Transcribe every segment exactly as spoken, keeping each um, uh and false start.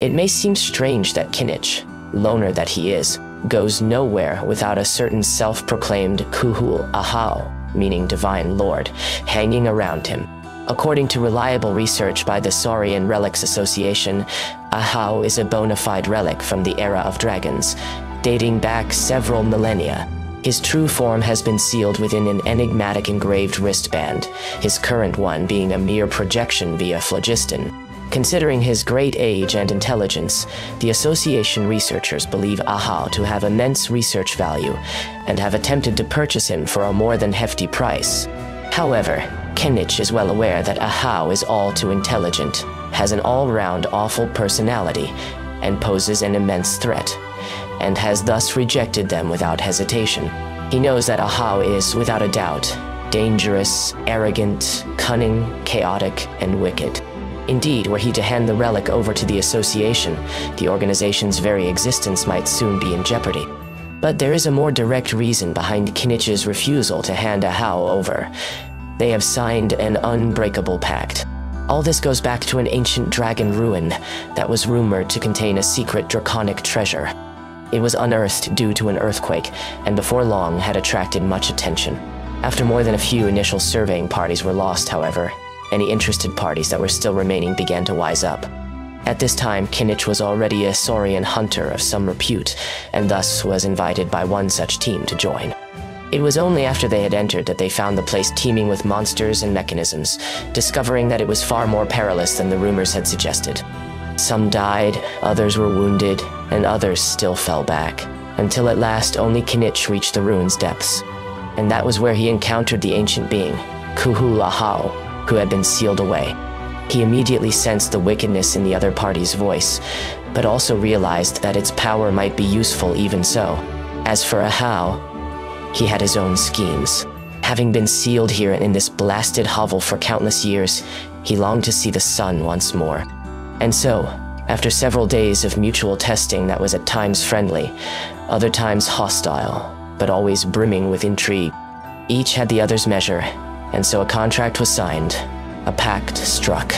It may seem strange that Kinich, loner that he is, goes nowhere without a certain self-proclaimed Kuhul Ajaw, meaning Divine Lord, hanging around him. According to reliable research by the Saurian Relics Association, Ajaw is a bona fide relic from the era of dragons, dating back several millennia. His true form has been sealed within an enigmatic engraved wristband, his current one being a mere projection via phlogiston. Considering his great age and intelligence, the association researchers believe Ajaw to have immense research value and have attempted to purchase him for a more than hefty price. However, Kinich is well aware that Ajaw is all too intelligent, has an all-round awful personality, and poses an immense threat, and has thus rejected them without hesitation. He knows that Ajaw is, without a doubt, dangerous, arrogant, cunning, chaotic, and wicked. Indeed, were he to hand the relic over to the association, the organization's very existence might soon be in jeopardy. But there is a more direct reason behind Kinich's refusal to hand Ajaw over. They have signed an unbreakable pact. All this goes back to an ancient dragon ruin that was rumored to contain a secret draconic treasure. It was unearthed due to an earthquake, and before long had attracted much attention. After more than a few initial surveying parties were lost, however, any interested parties that were still remaining began to wise up. At this time, Kinich was already a Saurian hunter of some repute, and thus was invited by one such team to join. It was only after they had entered that they found the place teeming with monsters and mechanisms, discovering that it was far more perilous than the rumors had suggested. Some died, others were wounded, and others still fell back, until at last only Kinich reached the ruin's depths. And that was where he encountered the ancient being, Kuhul Ajaw, who had been sealed away. He immediately sensed the wickedness in the other party's voice, but also realized that its power might be useful even so. As for Ajaw, he had his own schemes. Having been sealed here in this blasted hovel for countless years, he longed to see the sun once more. And so, after several days of mutual testing that was at times friendly, other times hostile, but always brimming with intrigue, each had the other's measure, and so a contract was signed, a pact struck.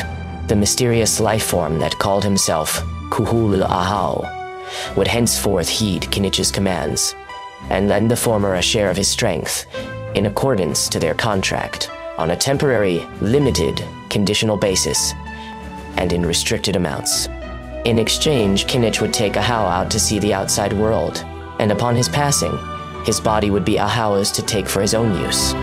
The mysterious life form that called himself Kuhul Ajaw would henceforth heed Kinich's commands, and lend the former a share of his strength, in accordance to their contract, on a temporary, limited, conditional basis, and in restricted amounts. In exchange, Kinich would take Ajaw out to see the outside world, and upon his passing, his body would be Ahaw's to take for his own use.